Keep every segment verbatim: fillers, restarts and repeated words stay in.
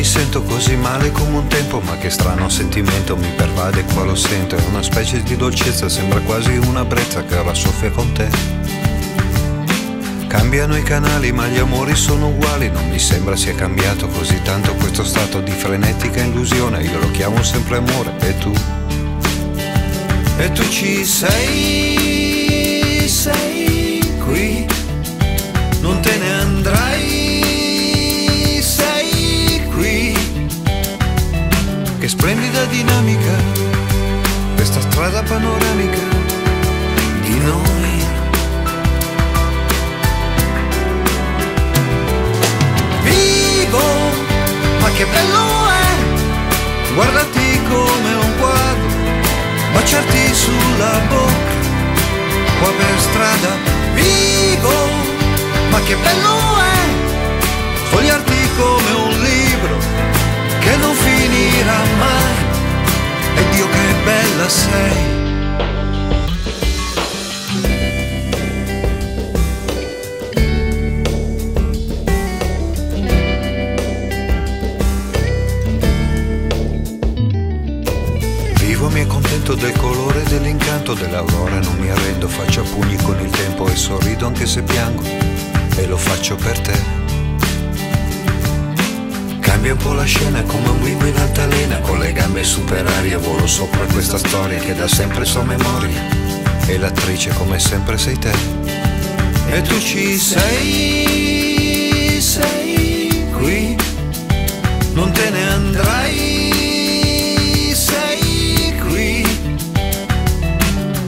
mi sento così male come un tempo, ma che strano sentimento mi pervade qua lo sento. È una specie di dolcezza, sembra quasi una brezza che rassoffia con te. Cambiano i canali ma gli amori sono uguali, non mi sembra sia cambiato così tanto questo stato di frenetica illusione. Io lo chiamo sempre amore e tu? E tu ci sei, sei qui, non te ne andrai, sei qui. Che splendida dinamica, questa strada panoramica di noi. Vivo, ma che bello è, guardati come un quadro, baciarti sulla bocca, qua per strada. Vivo, ma che bello è, sfogliarti come un libro che non finirà mai, e Dio che bella sei. Del colore dell'incanto dell'aurora non mi arrendo, faccio a pugni con il tempo e sorrido anche se piango, e lo faccio per te. Cambia un po' la scena come un bimbo in altalena, con le gambe super aria volo sopra questa storia che da sempre so memoria, e l'attrice come sempre sei te. E tu ci sei, sei qui, non te ne andrai.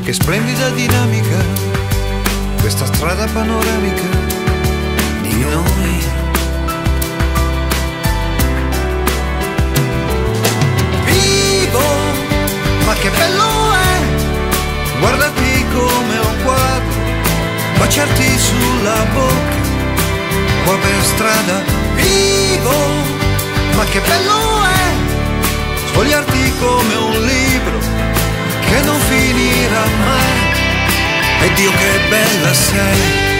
Che splendida dinamica, questa strada panoramica di noi. Vivo, ma che bello è, guardati come un quadro, baciarti sulla bocca, qua per strada. Vivo, ma che bello è, sfogliarti come un libro che non finirà mai, e Dio che bella sei.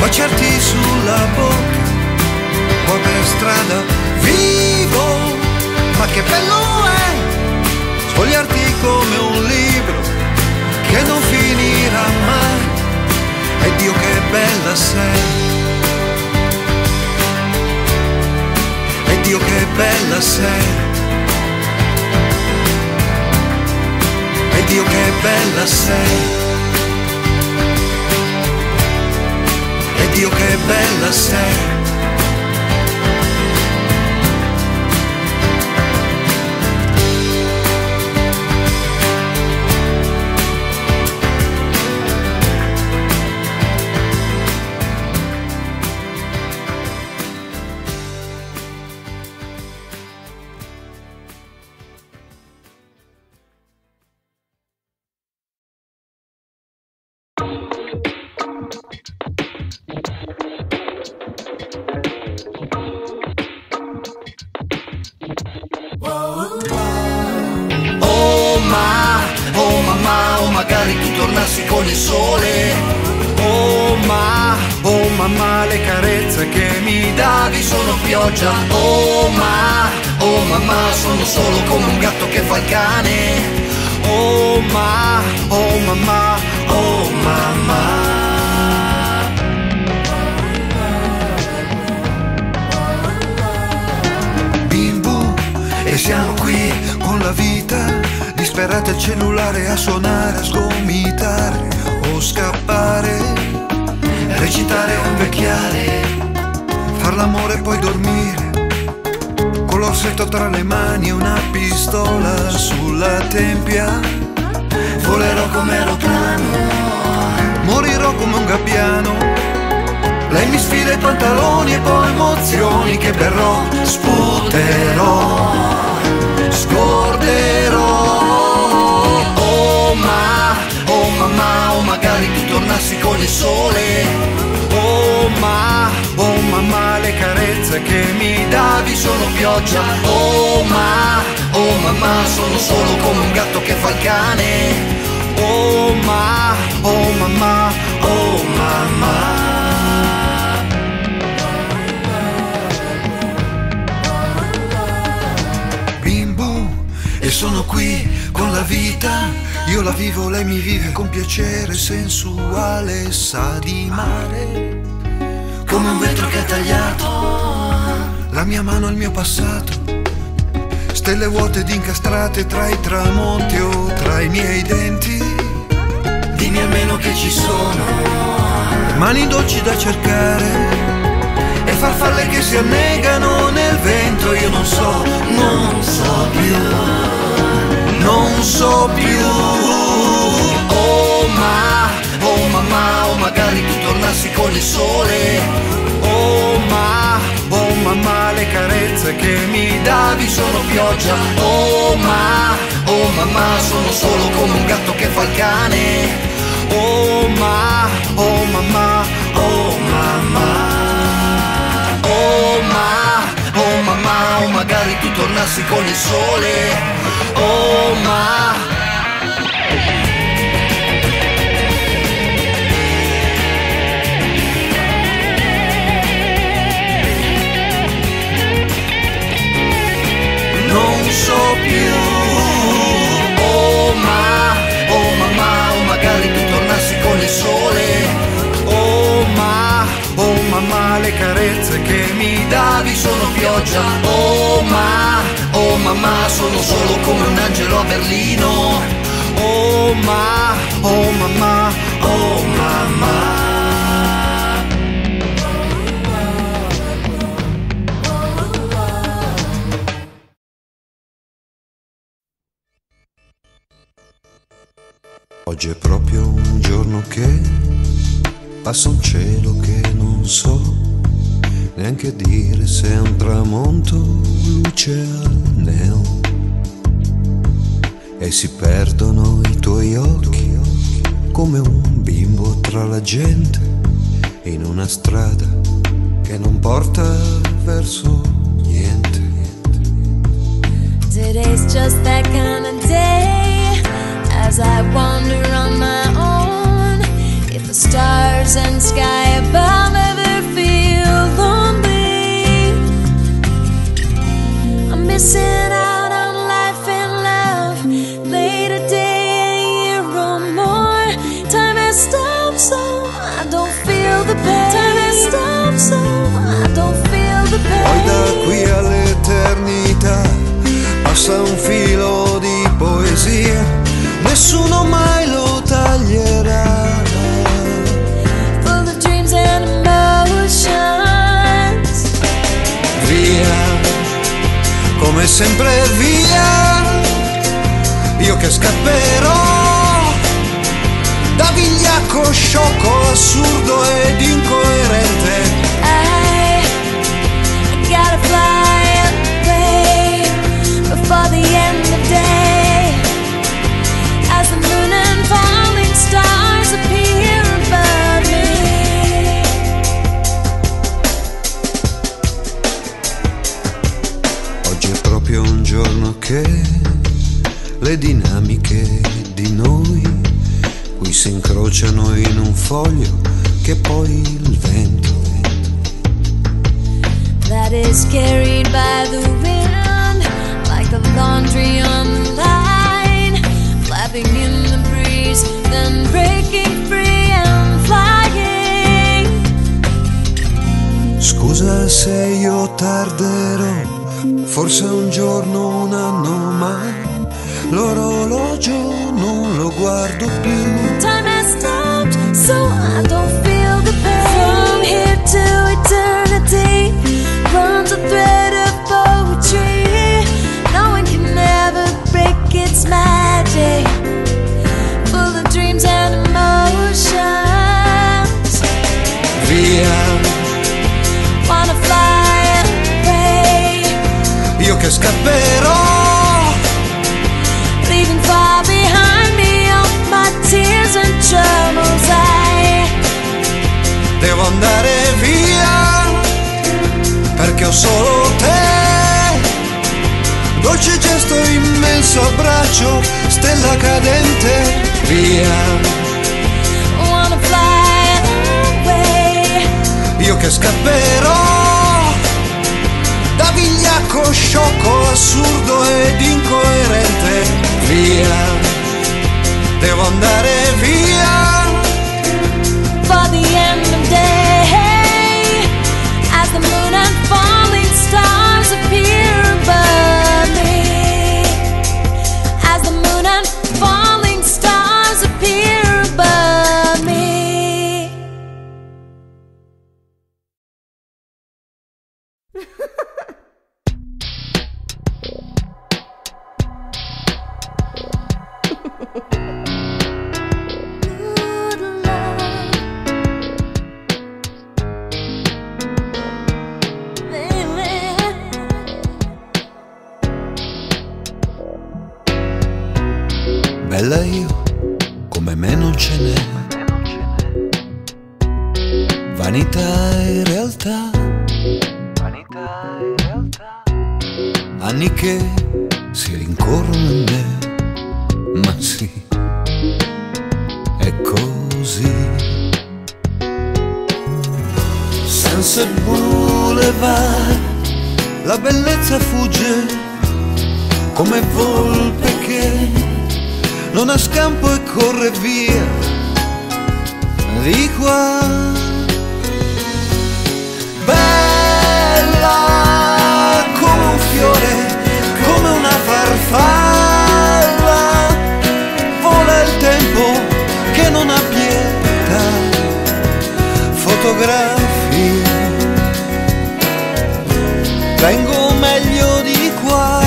Baciarti sulla bocca, qua per strada. Vivo, ma che bello è, sfogliarti come un libro che non finirà mai, e Dio che bella sei, e Dio che bella sei, e Dio che bella sei. Dio che bella sei, sputerò, scorderò. sole. Oh ma, oh mamma, le carezze che mi davi sono pioggia. Oh ma, oh mamma, sono solo come un gatto che fa il cane. Oh ma, oh mamma, oh mamma. E sono qui con la vita, io la vivo, lei mi vive con piacere sensuale, sa di mare, come un vetro che ha tagliato la mia mano al mio passato, stelle vuote ed incastrate tra i tramonti o tra i miei denti, dimmi almeno che ci sono, mani dolci da cercare e farfalle che si annegano nel vento, io non so, non so più. Non so più. Oh ma, oh mamma, oh magari tu tornassi con il sole. Oh ma, oh mamma, le carezze che mi davi sono pioggia. Oh ma, oh mamma, sono solo come un gatto che fa il cane. Oh ma, oh mamma, oh mamma. Oh ma, oh mamma, oh magari tu tornassi con il sole. Oh ma, non so più. Oh ma, oh mamma, oh magari tu tornassi con il sole. Oh ma, oh mamma, le carezze che mi davi sono pioggia. Oh ma, oh mamma, sono solo come un angelo a Berlino. Oh ma, oh mamma, oh mamma. Oggi è proprio un giorno che passa un cielo che non so neanche dire se è un tramonto, luce al neon, e si perdono i tuoi occhi come un bimbo tra la gente in una strada che non porta verso niente. Today's just that kind of day as I wander on my own. If the stars and sky above ever feel lonely, missing out on life and love. Late a day, a year or more. Time has stopped so I don't feel the pain. Time has stopped so I don't feel the pain. Poi da qui all'eternità passa un filo di poesia, nessuno mai lo taglierà. Full of dreams and emotions. Via, come sempre via, io che scapperò da vigliacco, sciocco, assurdo ed incoerente. I, I gotta fly away before the end of day, as the moon and falling stars appear above me. Un giorno che le dinamiche di noi qui si incrociano in un foglio che poi il vento è. That is carried by the wind, like the laundry on the line, flapping in the breeze, then breaking free and flying. Scusa se io tarderò, forse un giorno, un anno, ma l'orologio non lo guardo più. Time has stopped, so I don't feel the pain. From here to eternity runs a thread of poetry. No one can ever break its magic. Full of dreams and emotions. Via, wanna fly, io che scapperò, leaving far behind me all my tears and troubles. I solo te. Dolce gesto, immenso abbraccio, stella cadente, via. Io che scapperò da vigliacco, sciocco, assurdo ed incoerente, via, devo andare via. For the end of day, as the moon and falling stars appear above me, as the moon and falling stars appear above me. Bella io, come me non ce n'è. Vanità e realtà, vanità e realtà. Anni che si rincorrono in me, ma sì, è così. Sunset Boulevard, la bellezza fugge come volpe che non ha scampo e corre via di qua. Bella come un fiore, come una farfalla, vola il tempo che non ha pietà. Fotografia, vengo meglio di qua.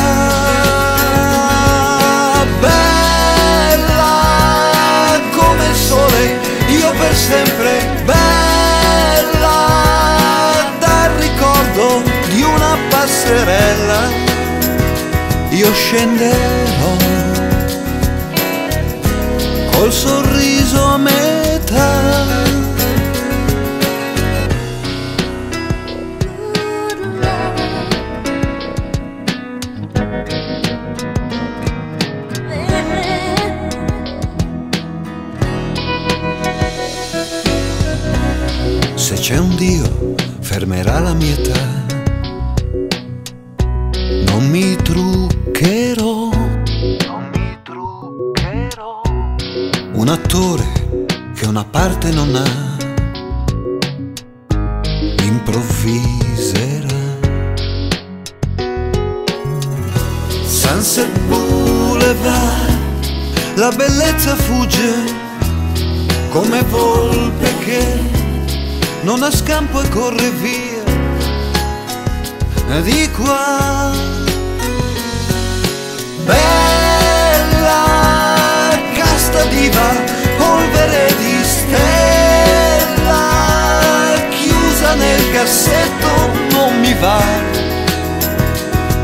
Per sempre bella, dal ricordo di una passerella io scenderò col sorriso a metà. C'è un Dio, fermerà la mia età. Non mi truccherò, non mi truccherò. Un attore che una parte non ha, improvviserà. Sunset Boulevard, la bellezza fugge come volpe che non ha scampo e corre via di qua. Bella, casta diva, polvere di stella, chiusa nel cassetto non mi va.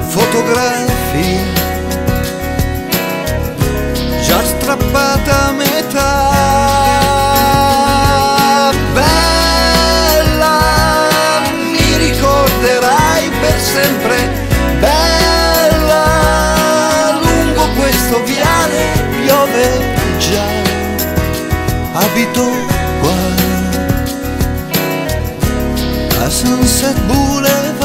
Fotografia, già strappata a metà. Sempre bella, lungo questo viale piove già, abito qua a Sunset Boulevard.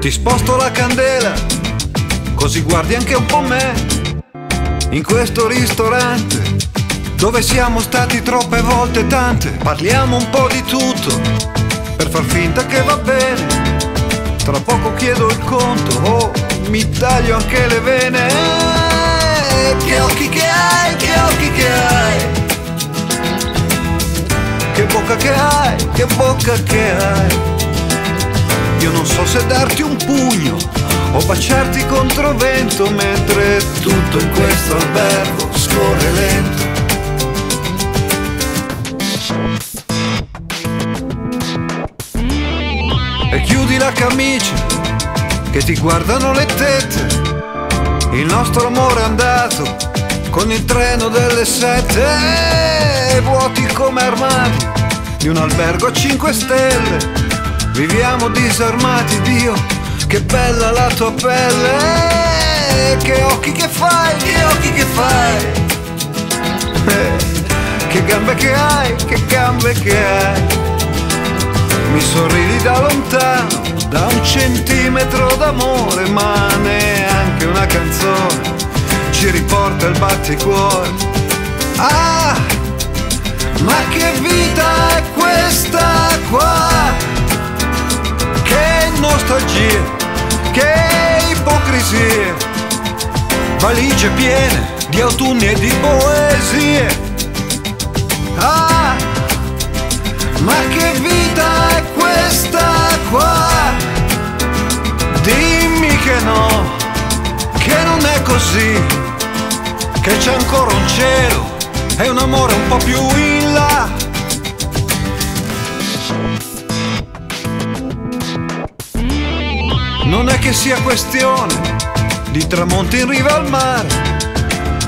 Ti sposto la candela, così guardi anche un po' me. In questo ristorante, dove siamo stati troppe volte tante, parliamo un po' di tutto, per far finta che va bene. Tra poco chiedo il conto, oh, mi taglio anche le vene. Che occhi che hai, che occhi che hai, che bocca che hai, che bocca che hai. Io non so se darti un pugno o baciarti contro vento, mentre tutto in questo albergo scorre lento. E chiudi la camicia, che ti guardano le tette. Il nostro amore è andato con il treno delle sette. Vuoti come armadi di un albergo a cinque stelle. Viviamo disarmati, Dio, che bella la tua pelle. Che occhi che fai, che occhi che fai, eh, che gambe che hai, che gambe che hai. Mi sorridi da lontano, da un centimetro d'amore, ma neanche una canzone ci riporta il batticuore. Ah, ma che vita è questa qua? Che nostalgia, che ipocrisia, valigie piene di autunni e di poesie. Ah, ma che vita è questa qua? Dimmi che no, che non è così, che c'è ancora un cielo e un amore un po' più in là. Non è che sia questione di tramonti in riva al mare,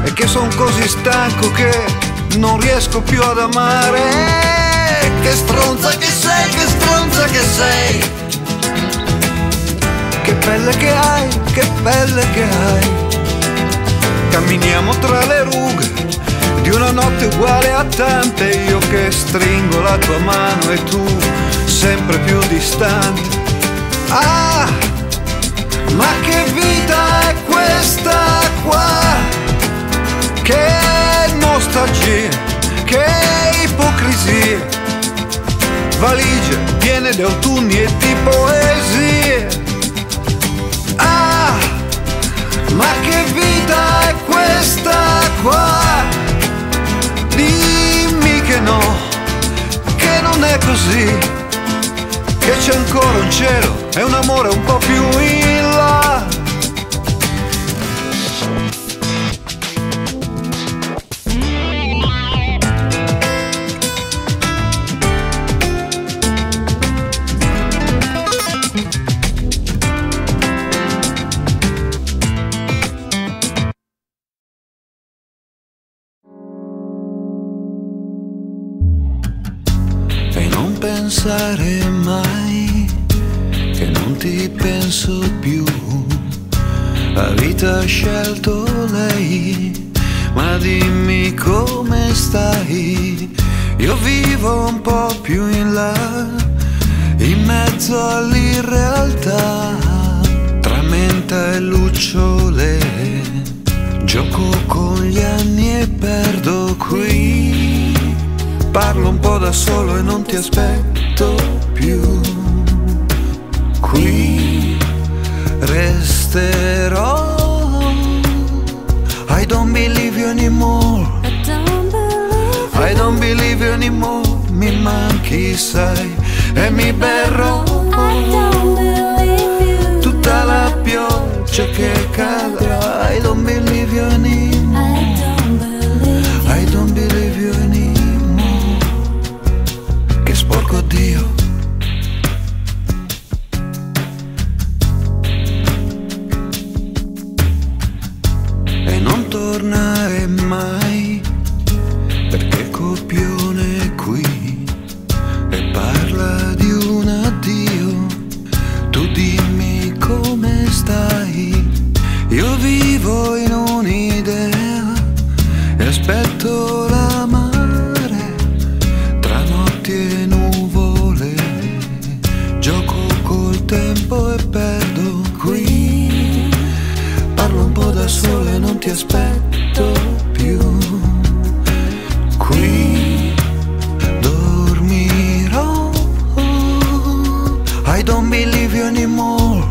è che sono così stanco che non riesco più ad amare. Che stronza che sei, che stronza che sei, che pelle che hai, che pelle che hai. Camminiamo tra le rughe di una notte uguale a tante. Io che stringo la tua mano e tu sempre più distante. Ah, ma che vita è questa qua? Che nostalgia, che ipocrisia, valigie piene di autunni e di poesie. Ah, ma che vita è questa qua? Dimmi che no, che non è così, che c'è ancora un cielo e un amore un po' più in là. Pensare mai che non ti penso più, la vita ha scelto lei, ma dimmi come stai. Io vivo un po' più in là, in mezzo all'irrealtà, tra menta e lucciole, gioco con gli anni e perdo qui. Parlo un po' da solo e non ti aspetto più. Qui resterò. I don't believe you anymore, I don't believe you anymore. Mi manchi, sai, e mi berrò tutta la pioggia che cadrà. I don't believe you anymore, I don't believe you anymore. Porco Dio, e non tornare mai, perché copione è qui e parla di un addio. Tu dimmi come stai, io vivo in un'idea e aspetto la mano. Tempo e perdo qui, parlo un po' da solo e non ti aspetto più. Qui dormirò. I don't believe you anymore,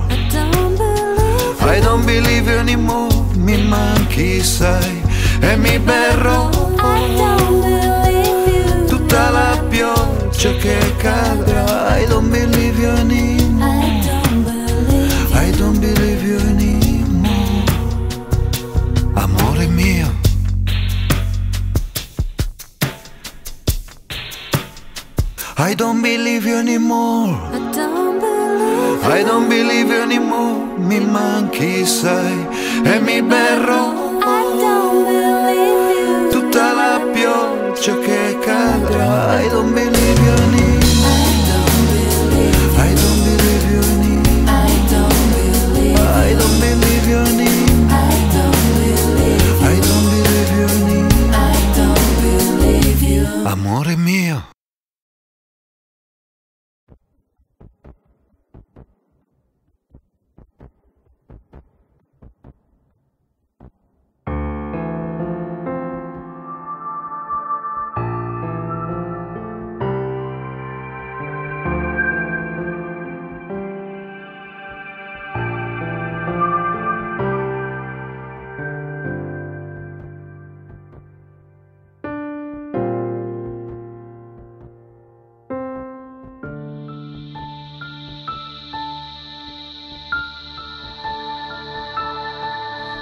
I don't I don't believe you anymore, I don't believe, I don't believe you anymore. Mi manchi, sai, e mi berro I don't believe you. Tutta la pioggia che cadrà. I don't believe you anymore. Amore mio.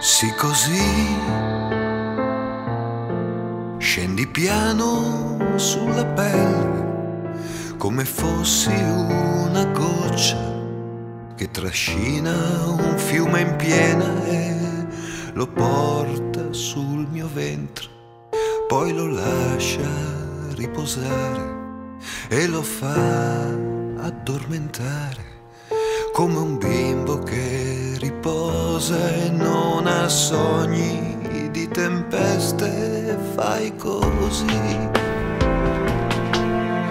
Sì, così scendi piano sulla pelle, come fossi una goccia che trascina un fiume in piena e lo porta sul mio ventre, poi lo lascia riposare e lo fa addormentare, come un bimbo che riposa e non ha sogni di tempeste. Fai così,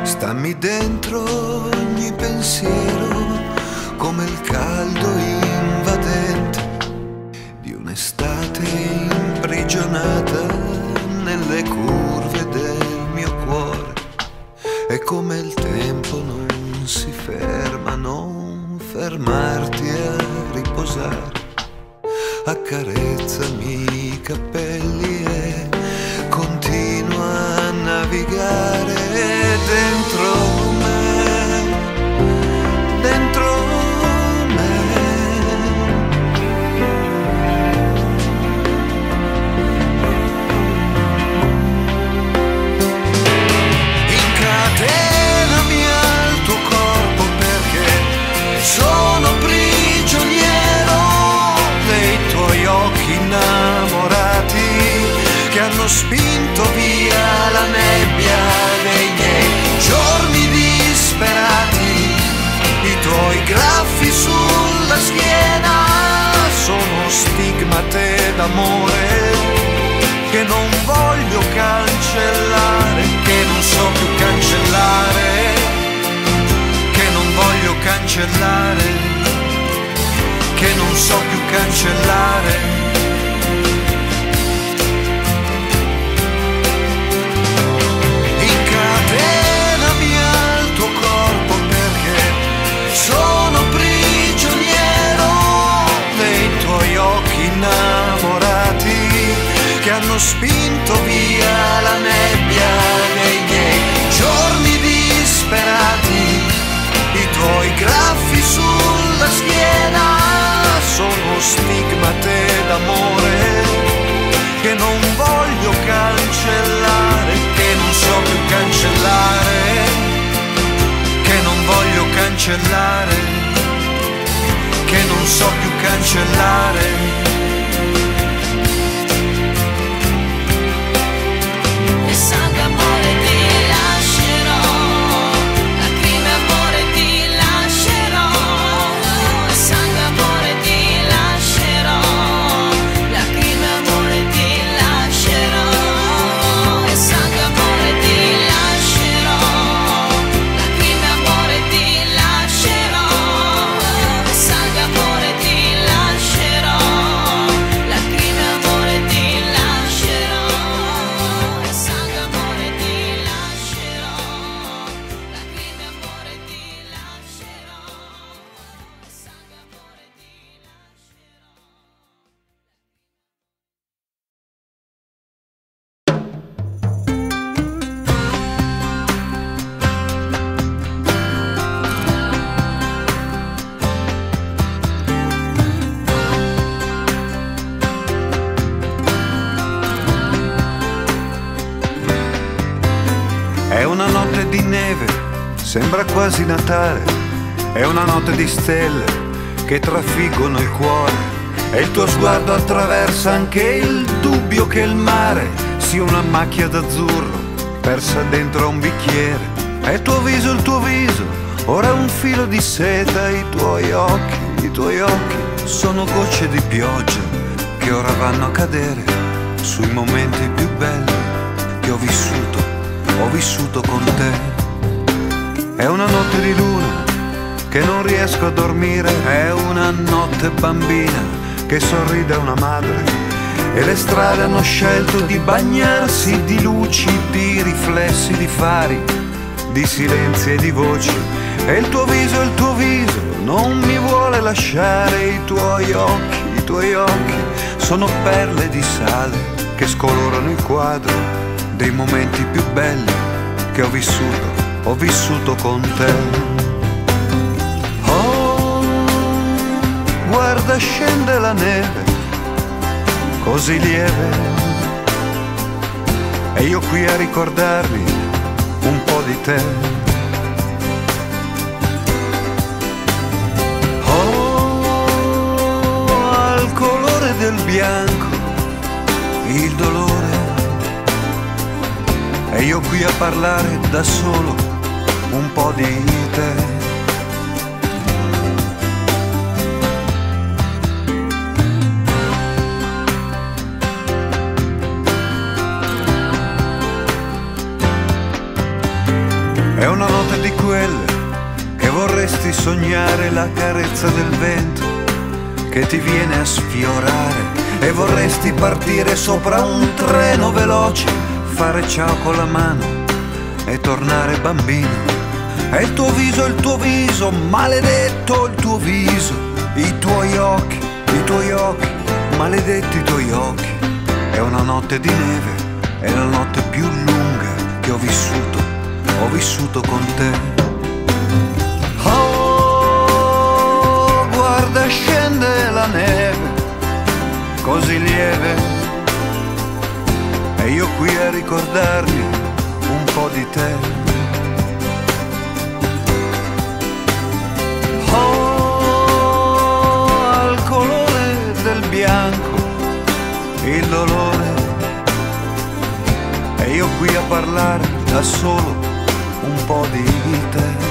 stammi dentro ogni pensiero, come il caldo invadente di un'estate imprigionata nelle curve del mio cuore. E come il tempo non si ferma, non fermarti a riposare, accarezzami i capelli e continua a navigare dentro me, dentro me. Incatena. Sono prigioniero dei tuoi occhi innamorati che hanno spinto via la nebbia dei miei giorni disperati. I tuoi graffi sulla schiena sono stigmate d'amore che non voglio cancellare, che non so più cancellare, voglio cancellare, che non so più cancellare. Incatenami al tuo corpo perché sono prigioniero dei tuoi occhi innamorati che hanno spinto via la nebbia dei miei giorni disperati. I tuoi graffi sulla schiena sono stigmate d'amore che non voglio cancellare, che non so più cancellare, che non voglio cancellare, che non so più cancellare. Sembra quasi Natale, è una notte di stelle che trafiggono il cuore, e il tuo sguardo attraversa anche il dubbio che il mare sia una macchia d'azzurro persa dentro a un bicchiere. È il tuo viso, il tuo viso, ora un filo di seta, i tuoi occhi, i tuoi occhi sono gocce di pioggia che ora vanno a cadere sui momenti più belli che ho vissuto, ho vissuto con te. È una notte di luna che non riesco a dormire, è una notte bambina che sorride a una madre, e le strade hanno scelto di bagnarsi di luci, di riflessi, di fari, di silenzi e di voci, e il tuo viso, il tuo viso non mi vuole lasciare, i tuoi occhi, i tuoi occhi sono perle di sale che scolorano il quadro dei momenti più belli che ho vissuto, ho vissuto con te. Guarda, scende la neve, così lieve, e io qui a ricordarmi un po' di te. Oh, al colore del bianco, il dolore, e io qui a parlare da solo un po' di te. È una notte di quelle che vorresti sognare, la carezza del vento che ti viene a sfiorare, e vorresti partire sopra un treno veloce, fare ciao con la mano e tornare bambino. È il tuo viso, il tuo viso, maledetto il tuo viso, i tuoi occhi, i tuoi occhi, maledetti i tuoi occhi. È una notte di neve, è la notte più lunga che ho vissuto, ho vissuto con te. Oh, guarda, scende la neve, così lieve, e io qui a ricordarmi un po' di te. Oh, al colore del bianco, il dolore, e io qui a parlare da solo un po' di te.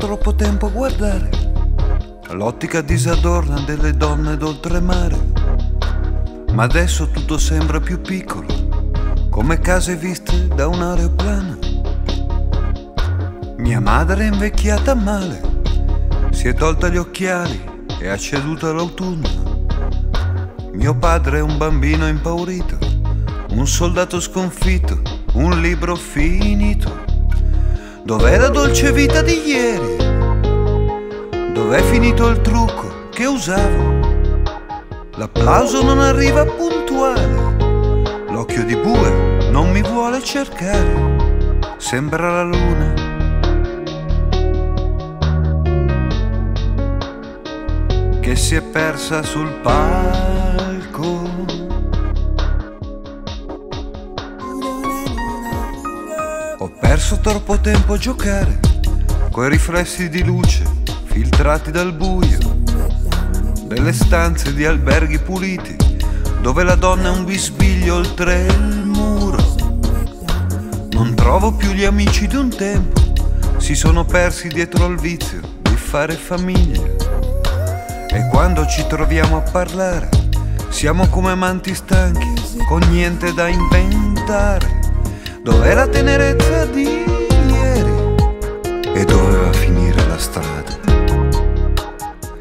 Troppo tempo a guardare l'ottica disadorna delle donne d'oltremare, ma adesso tutto sembra più piccolo, come case viste da un aeroplano. Mia madre è invecchiata male, si è tolta gli occhiali e ha ceduto all'autunno. Mio padre è un bambino impaurito, un soldato sconfitto, un libro finito. Dov'è la dolce vita di ieri? Dov'è finito il trucco che usavo? L'applauso non arriva puntuale, l'occhio di bue non mi vuole cercare, sembra la luna. Che si è persa sul palco. Ho perso troppo tempo a giocare coi riflessi di luce filtrati dal buio delle stanze di alberghi puliti, dove la donna è un bisbiglio oltre il muro. Non trovo più gli amici di un tempo, si sono persi dietro al vizio di fare famiglia. E quando ci troviamo a parlare siamo come amanti stanchi, con niente da inventare. Dov'è la tenerezza di ieri? E doveva finire la strada.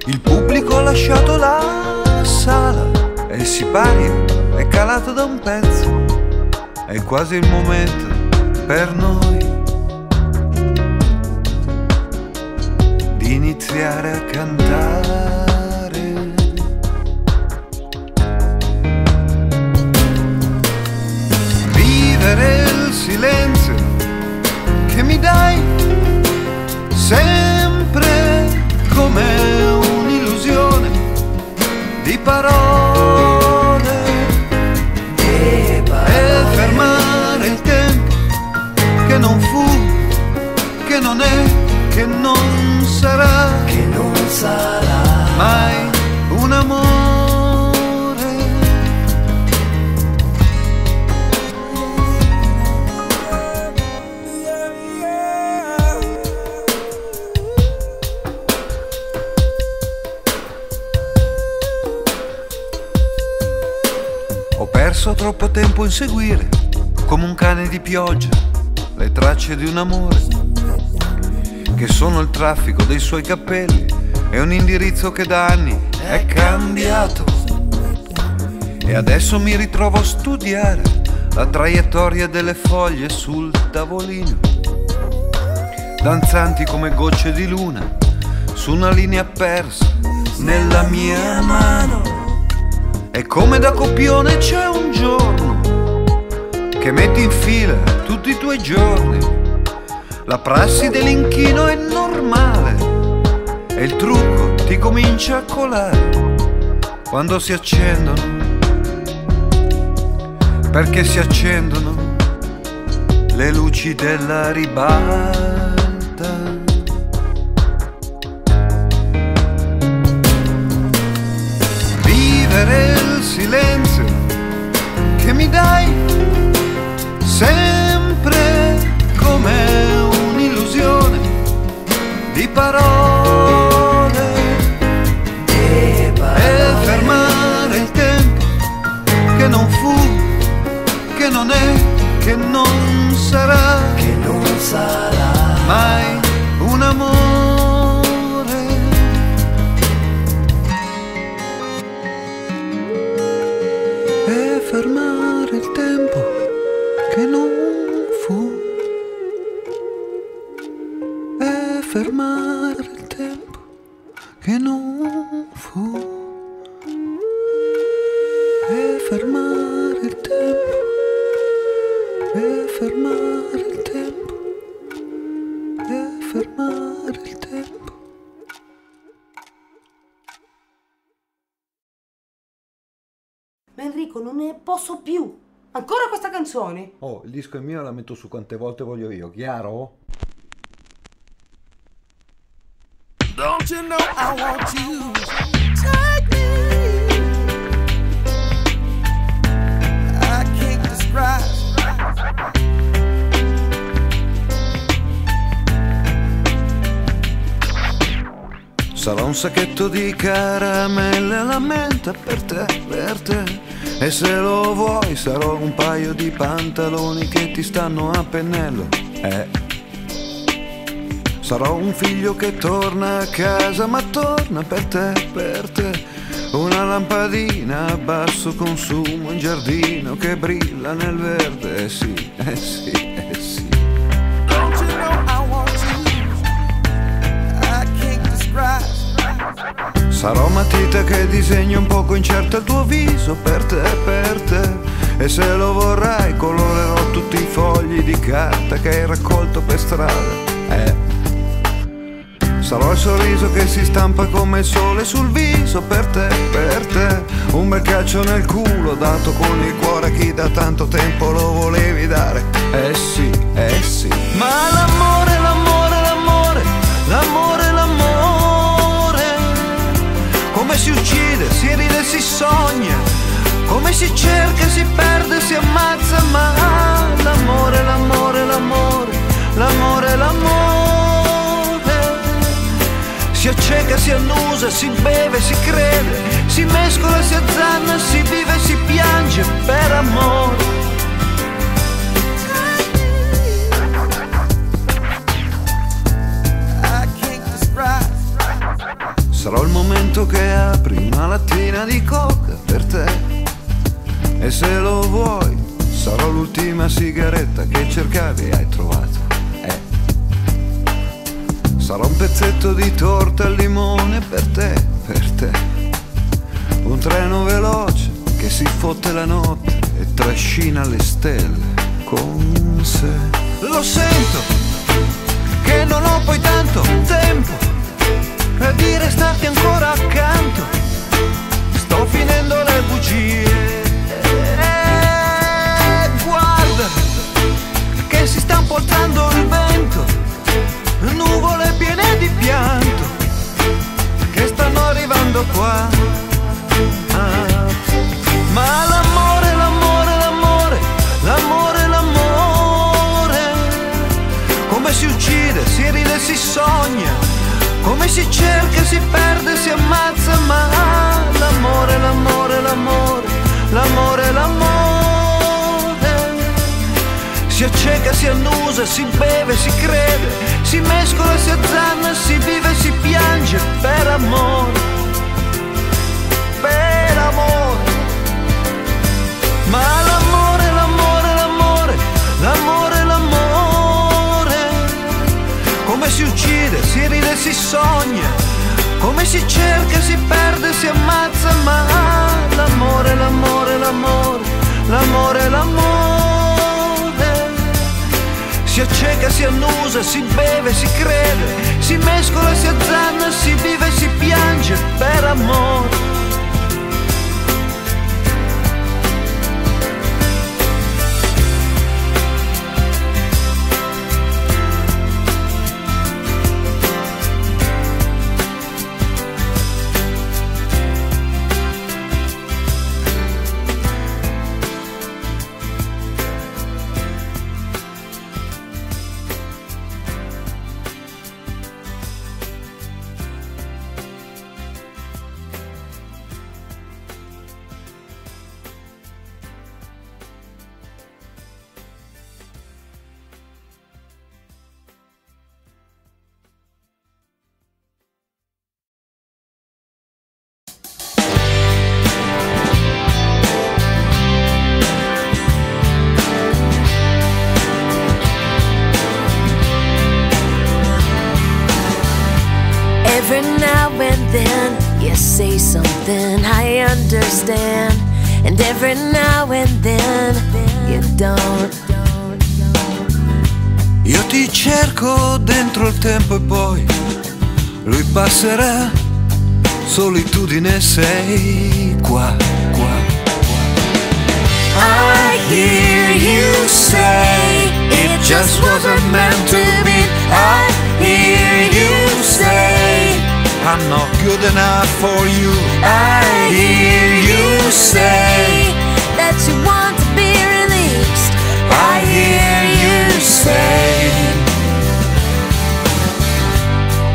Il pubblico ha lasciato la sala e il sipario è calato da un pezzo. È quasi il momento per noi di iniziare a cantare. Vivere il silenzio che mi dai, sempre come un'illusione di parole, e fermare il tempo che non fu, che non è, che non sarà, che non sarà mai un amore. Ho perso troppo tempo a inseguire, come un cane di pioggia, le tracce di un amore che sono il traffico dei suoi capelli e un indirizzo che da anni è cambiato. E adesso mi ritrovo a studiare la traiettoria delle foglie sul tavolino, danzanti come gocce di luna su una linea persa nella mia mano. E come da copione c'è un giorno che metti in fila tutti i tuoi giorni. La prassi dell'inchino è normale e il trucco ti comincia a colare quando si accendono, perché si accendono le luci della ribalta. Vivere il silenzio che mi dai, sempre come di parole, di parole, e fermare il tempo che non fu, che non è, che non sarà, che non sarà mai un amore. E fermare il tempo che non fu, e fermare il tempo che non fu, e fermare il tempo, e fermare il tempo, e fermare il tempo. Ma Enrico, non ne posso più! Ancora questa canzone? Oh, il disco è mio e la metto su quante volte voglio io, chiaro? Don't you know I want you? Take me. I can't describe. Sarà un sacchetto di caramelle, la menta per te, per te. E se lo vuoi sarò un paio di pantaloni che ti stanno a pennello. Eh. Sarò un figlio che torna a casa, ma torna per te, per te. Una lampadina a basso consumo, un giardino che brilla nel verde. Eh sì, eh sì, eh sì. Don't you know I want you? I can't describe. Sarò matita che disegna un poco incerta il tuo viso, per te, per te. E se lo vorrai colorerò tutti i fogli di carta che hai raccolto per strada. Eh. Sarò il sorriso che si stampa come il sole sul viso, per te, per te. Un bel calcio nel culo dato con il cuore a chi da tanto tempo lo volevi dare. Eh sì, eh sì. Ma l'amore, l'amore, l'amore, l'amore, l'amore, come si uccide, si ride, si sogna, come si cerca, si perde, si ammazza. Ma l'amore, l'amore, l'amore, l'amore, l'amore, Si acceca, si annusa, si beve, si crede, si mescola, si azzanna, si vive, si piange per amore. Sarò il momento che apri una lattina di coca per te, e se lo vuoi sarò l'ultima sigaretta che cercavi e hai trovato. Sarò un pezzetto di torta al limone per te, per te. Un treno veloce che si fotte la notte e trascina le stelle con sé. Lo sento, che non ho poi tanto tempo per dire starti ancora accanto. Sto finendo le bugie. E guarda, che si sta portando il vento. Nuvole piene di pianto che stanno arrivando qua, ah. Ma l'amore, l'amore, l'amore, l'amore, l'amore, come si uccide, si ride, si sogna, come si cerca, si perde, si ammazza. Ma l'amore, l'amore, l'amore, l'amore, l'amore, si acceca, si annusa, si beve, si crede, si mescola, si azzanna, si vive, si piange per amore, per amore. Ma l'amore, l'amore, l'amore, l'amore, l'amore, come si uccide, si ride, si sogna, come si cerca, si perde, si ammazza. Ma l'amore, l'amore, l'amore, l'amore, l'amore, si acceca, si annusa, si beve, si crede, si mescola, si azzanna, si vive, si piange per amore. Say something I understand, and every now and then you don't. Io ti cerco dentro il tempo e poi lui passerà. Solitudine sei qua, qua. I hear you say it just wasn't meant to be. I hear you say I'm not good enough for you. I hear you say that you want to be released. I hear you say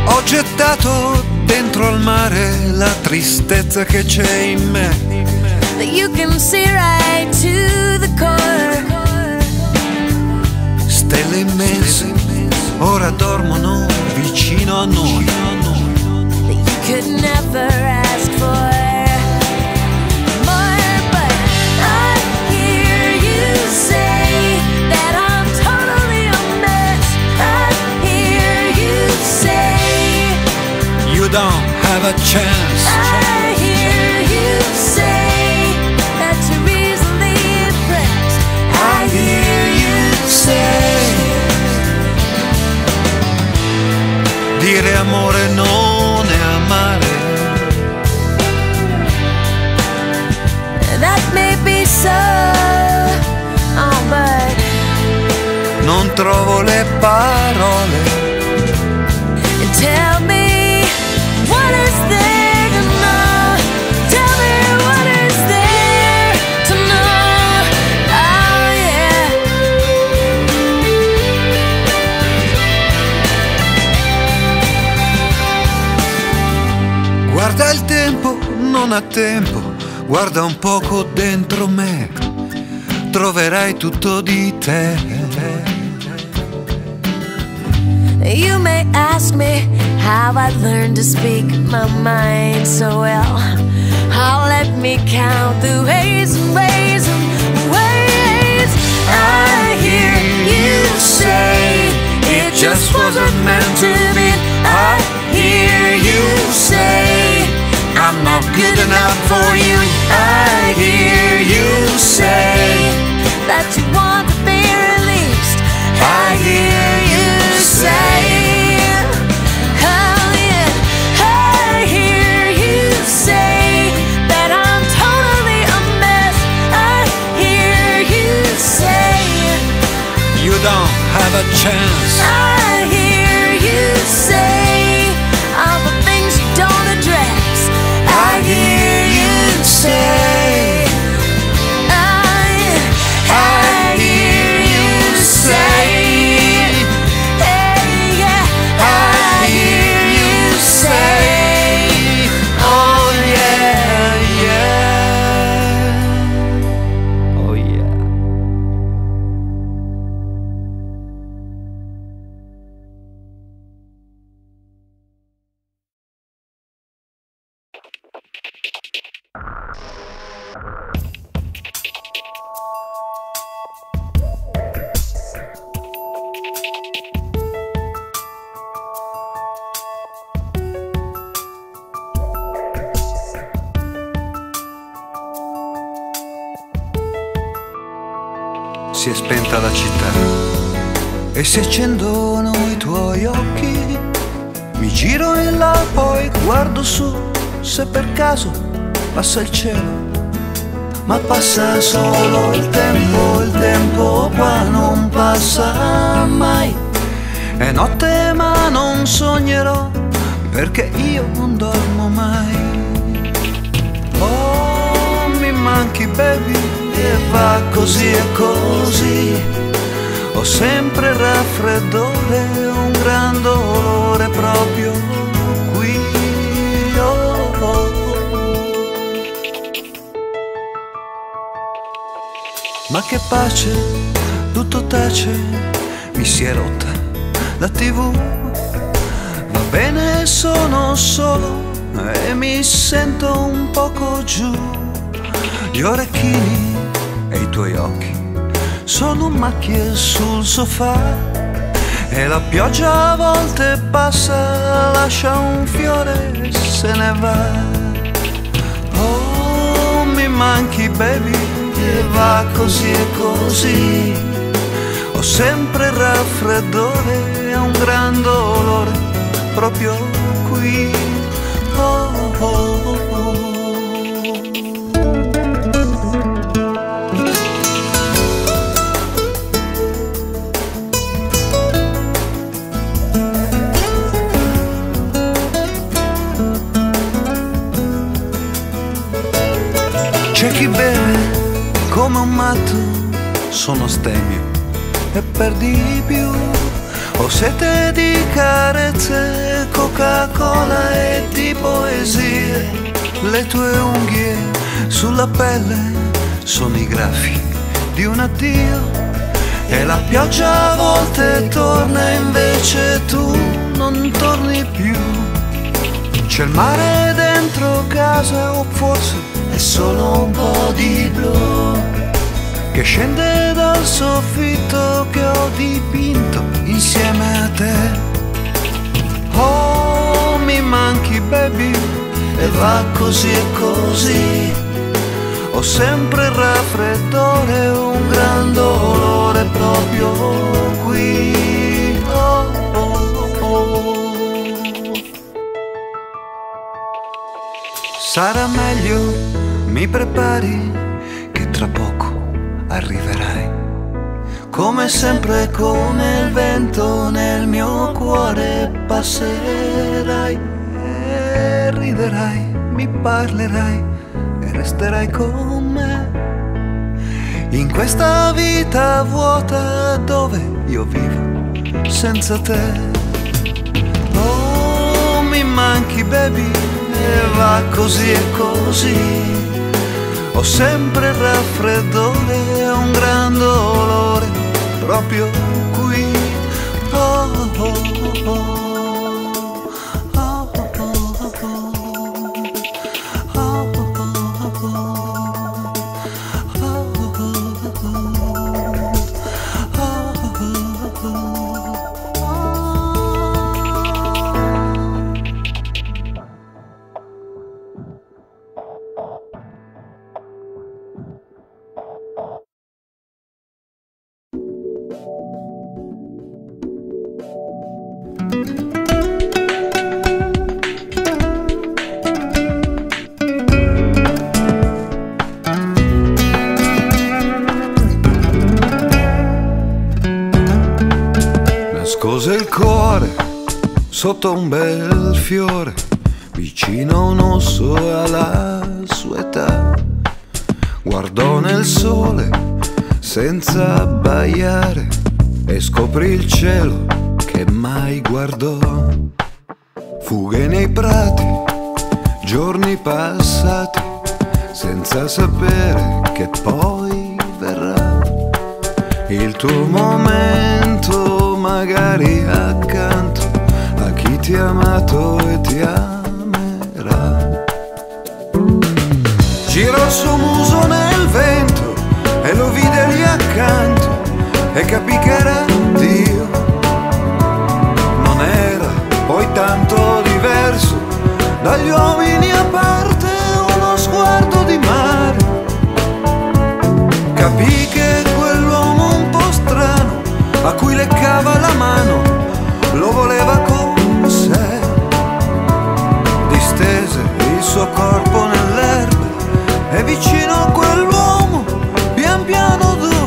ho gettato dentro al mare la tristezza che c'è in me. But you can see right to the core. Stelle immense ora dormono vicino a noi. Could never ask for more, but I hear you say that I'm totally a mess. I hear you say you don't have a chance. I hear you say that you're easily impressed. I hear you say dire amore no. That may be so, oh, but non trovo le parole. Tell me what is there to know. Tell me what is there to know. Oh yeah. Guarda il tempo, non ha tempo, guarda un poco dentro me, troverai tutto di te. You may ask me how I learned to speak my mind so well. How let me count the ways and ways and ways I hear you say it just wasn't meant to be. I hear you say I'm not good enough for you. I hear you say that you want to be released. I hear you say. Don't have a chance. I hear you say all the things you don't address. I hear you say. I, I hear you say. Hey, yeah. I hear you say. Oh yeah, yeah. Oh yeah. Si è spenta la città e si accendono i tuoi occhi. Mi giro in là, poi guardo su, se per caso passa il cielo. Ma passa solo il tempo, il tempo qua non passa mai. È notte ma non sognerò, perché io non dormo mai. Oh, mi manchi baby, e va così e così. Ho sempre raffreddore, un gran dolore proprio qui. Oh, oh. Ma che pace, tutto tace, mi si è rotta la tivù. Va bene, sono solo e mi sento un poco giù. Gli orecchini e i tuoi occhi sono macchie sul sofà, e la pioggia a volte passa, lascia un fiore e se ne va. Oh, mi manchi baby, e va così e così. Ho sempre raffreddore, è un gran dolore proprio qui. Oh, oh, oh. Come un matto sono stemio e per di più. Ho sete di carezze, Coca-Cola e di poesie. Le tue unghie sulla pelle sono i graffi di un addio. E la pioggia a volte torna, invece tu non torni più. C'è il mare dentro casa, o forse è solo un po' di blu che scende dal soffitto che ho dipinto insieme a te. Oh, mi manchi baby, e va così e così. Ho sempre il raffreddore, un gran dolore proprio qui. Oh, oh, oh. Sarà meglio mi prepari che tra poco arriverai, come sempre come il vento nel mio cuore passerai, e riderai, mi parlerai e resterai con me. In questa vita vuota dove io vivo senza te. Oh, mi manchi baby, va così e così, ho sempre raffreddore e un gran dolore proprio qui. Oh, oh, oh. Nascose il cuore sotto un bel fiore, vicino a un osso alla sua età. Guardò nel sole senza abbaiare e scoprì il cielo che mai guardò. Fughe nei prati, giorni passati, senza sapere che poi verrà il tuo momento, magari accanto a chi ti ha amato e ti amerà. Girò il suo muso nel vento e lo vide lì accanto e capì che era Dio. Non era poi tanto diverso dagli uomini, a parte uno sguardo di mare. Capì che quell'uomo un po' strano a cui leccava la mano lo voleva con sé. Distese il suo corpo nell'erba e vicino a quell'uomo pian piano dormì.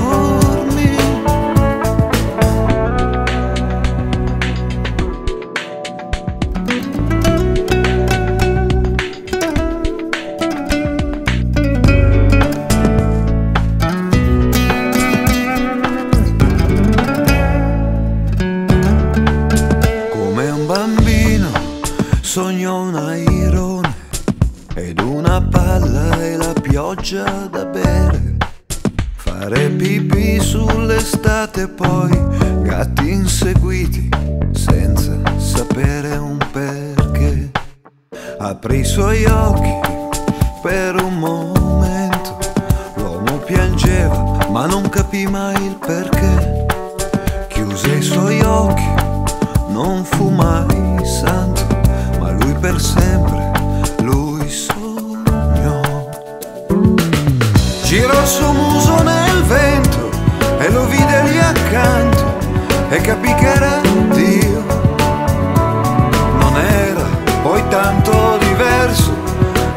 Sognò un airone ed una palla e la pioggia da bere, fare pipì sull'estate, poi gatti inseguiti senza sapere un perché. Aprì i suoi occhi per un momento, l'uomo piangeva ma non capì mai il perché. Chiuse i suoi occhi, non fu mai santo, ma lui per sempre, lui sognò. Girò il suo muso nel vento e lo vide lì accanto e capì che era Dio. Non era poi tanto diverso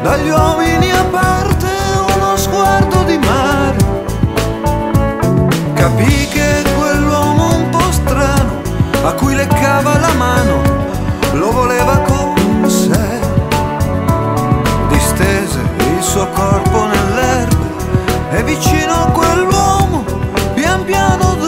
dagli uomini, a parte uno sguardo di mare. Capì che quell'uomo un po' strano a cui leccava la mano lo voleva con sé. Distese il suo corpo nell'erba e vicino a quell'uomo pian piano dormì.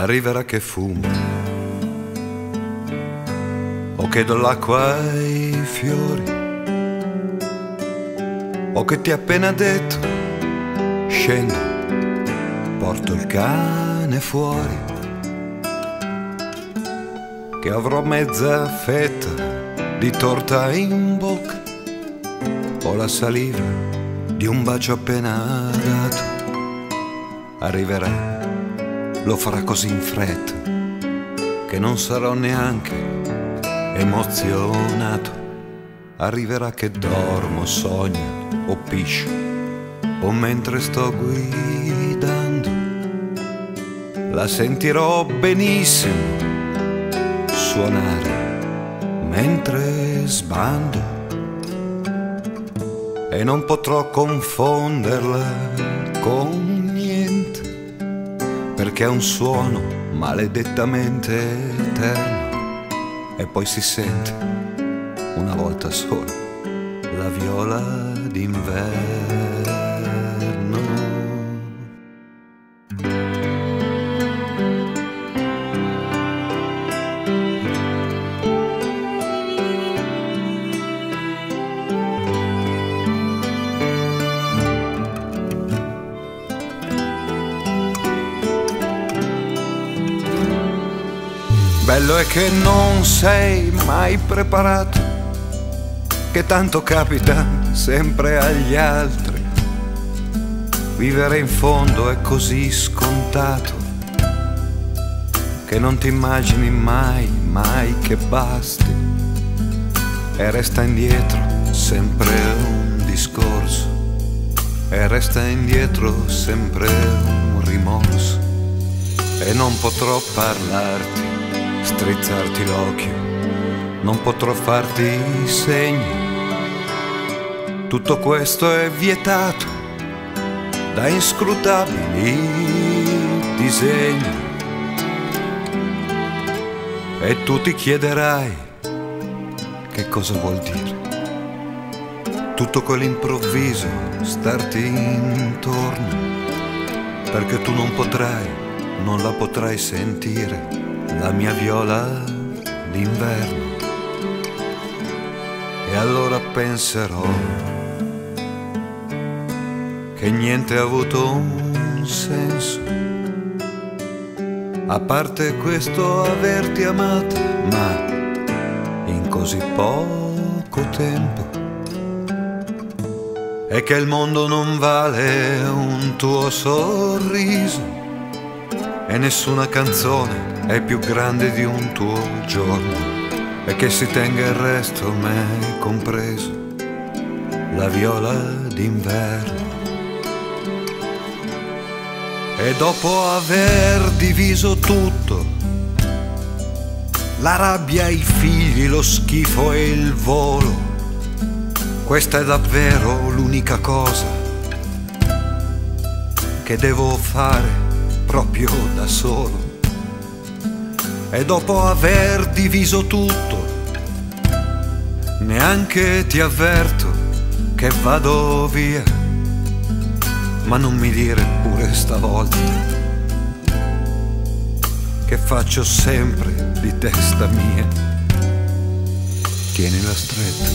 Arriverà che fumo o che do l'acqua ai fiori, o che ti ho appena detto scendo, porto il cane fuori, che avrò mezza fetta di torta in bocca ho la saliva di un bacio appena dato. Arriverà, lo farà così in fretta che non sarò neanche emozionato. Arriverà che dormo, sogno o piscio o mentre sto guidando. La sentirò benissimo suonare mentre sbando e non potrò confonderla con niente, perché è un suono maledettamente eterno. E poi si sente una volta sola la viola d'inverno. Bello è che non sei mai preparato, che tanto capita sempre agli altri. Vivere in fondo è così scontato che non ti immagini mai, mai che basti, e resta indietro sempre un discorso, e resta indietro sempre un rimorso. E non potrò parlarti, strizzarti l'occhio, non potrò farti segni. Tutto questo è vietato da inscrutabili disegni. E tu ti chiederai che cosa vuol dire tutto quell'improvviso starti intorno, perché tu non potrai, non la potrai sentire la mia viola d'inverno. E allora penserò che niente ha avuto un senso, a parte questo averti amato, ma in così poco tempo, e che il mondo non vale un tuo sorriso, e nessuna canzone è più grande di un tuo giorno, e che si tenga il resto, me compreso, la viola d'inverno. E dopo aver diviso tutto, la rabbia, i figli, lo schifo e il volo, questa è davvero l'unica cosa che devo fare proprio da solo. E dopo aver diviso tutto, neanche ti avverto che vado via, ma non mi dire pure stavolta che faccio sempre di testa mia. Tienila stretta,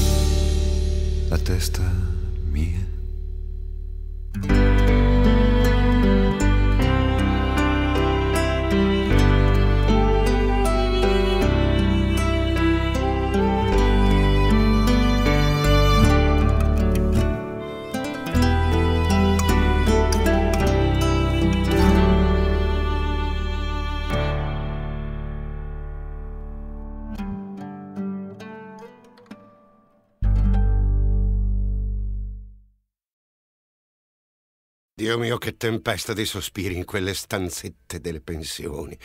la testa mia. Dio mio, che tempesta di sospiri in quelle stanzette delle pensioni.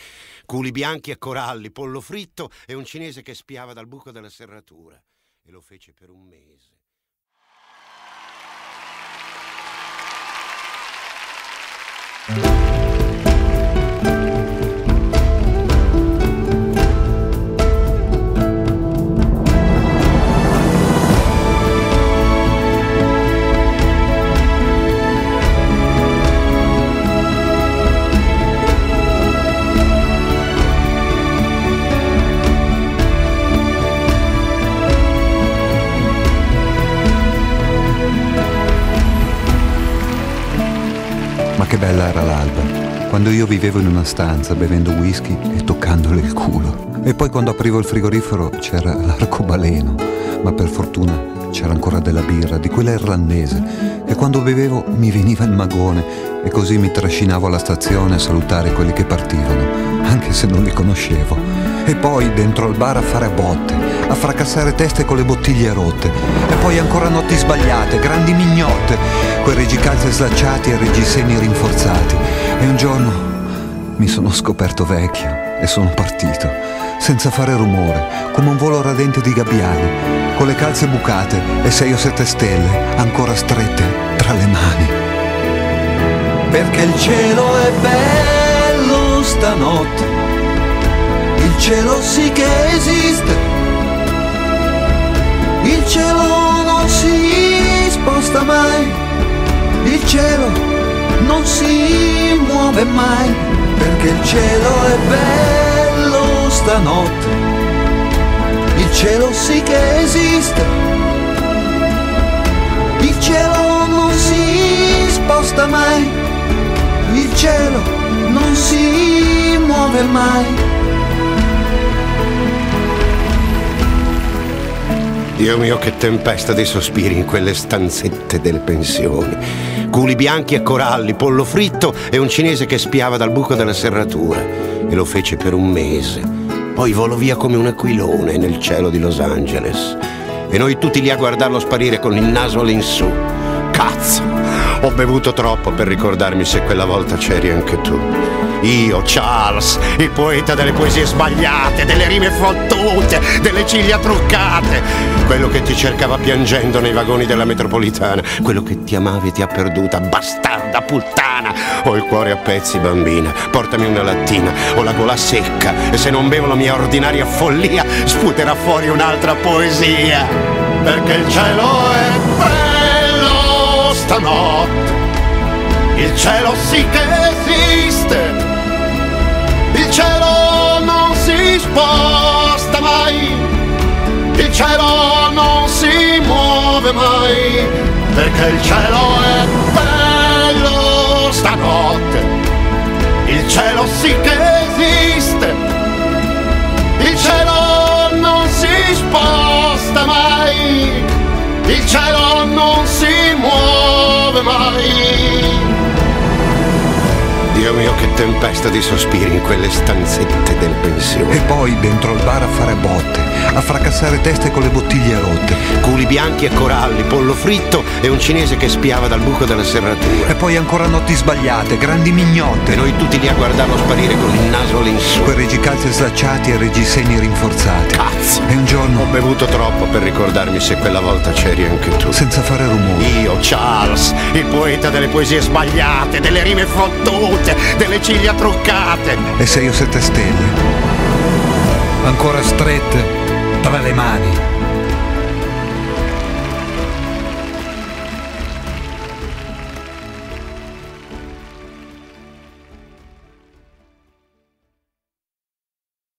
Culi bianchi e coralli, pollo fritto e un cinese che spiava dal buco della serratura. E lo fece per un mese. Che bella era l'alba, quando io vivevo in una stanza bevendo whisky e toccandole il culo. E poi quando aprivo il frigorifero c'era l'arcobaleno, ma per fortuna c'era ancora della birra, di quella irlandese, e quando bevevo mi veniva il magone e così mi trascinavo alla stazione a salutare quelli che partivano, anche se non li conoscevo. E poi dentro al bar a fare botte, a fracassare teste con le bottiglie rotte, e poi ancora notti sbagliate, grandi mignotte, quei reggicalze slacciati e reggiseni rinforzati. E un giorno mi sono scoperto vecchio e sono partito, senza fare rumore, come un volo radente di gabbiani, con le calze bucate e sei o sette stelle ancora strette tra le mani. Perché il cielo è bello stanotte, il cielo sì che esiste, il cielo non si sposta mai, il cielo non si muove mai. Perché il cielo è bello stanotte, il cielo sì che esiste, il cielo non si sposta mai, il cielo non si muove mai. Dio mio, che tempesta di sospiri in quelle stanzette delle pensioni. Culi bianchi e coralli, pollo fritto e un cinese che spiava dal buco della serratura. E lo fece per un mese. Poi volò via come un aquilone nel cielo di Los Angeles. E noi tutti lì a guardarlo sparire con il naso all'insù. Cazzo! Ho bevuto troppo per ricordarmi se quella volta c'eri anche tu. Io, Charles, il poeta delle poesie sbagliate, delle rime fottute, delle ciglia truccate. Quello che ti cercava piangendo nei vagoni della metropolitana, quello che ti amavi e ti ha perduta, bastarda puttana. Ho il cuore a pezzi, bambina, portami una lattina, ho la gola secca e se non bevo la mia ordinaria follia sputerà fuori un'altra poesia. Perché il cielo è bello stanotte, il cielo sì che esiste, il cielo non si sposta mai, il cielo non si muove mai. Perché il cielo è bello stanotte, il cielo sì che esiste, il cielo non si sposta mai, il cielo non si muove mai. Dio mio, che tempesta di sospiri in quelle stanzette del pensione. E poi dentro al bar a fare botte, a fracassare teste con le bottiglie rotte, culi bianchi e coralli, pollo fritto e un cinese che spiava dal buco della serratura. E poi ancora notti sbagliate, grandi mignotte, e noi tutti lì a guardarlo sparire con il naso all'insù, quei reggicalze slacciati e reggiseni rinforzati. Cazzo! E un giorno ho bevuto troppo per ricordarmi se quella volta c'eri anche tu, senza fare rumore. Io, Charles, il poeta delle poesie sbagliate, delle rime fottute, delle ciglia truccate e sei o sette stelle ancora strette tra le mani.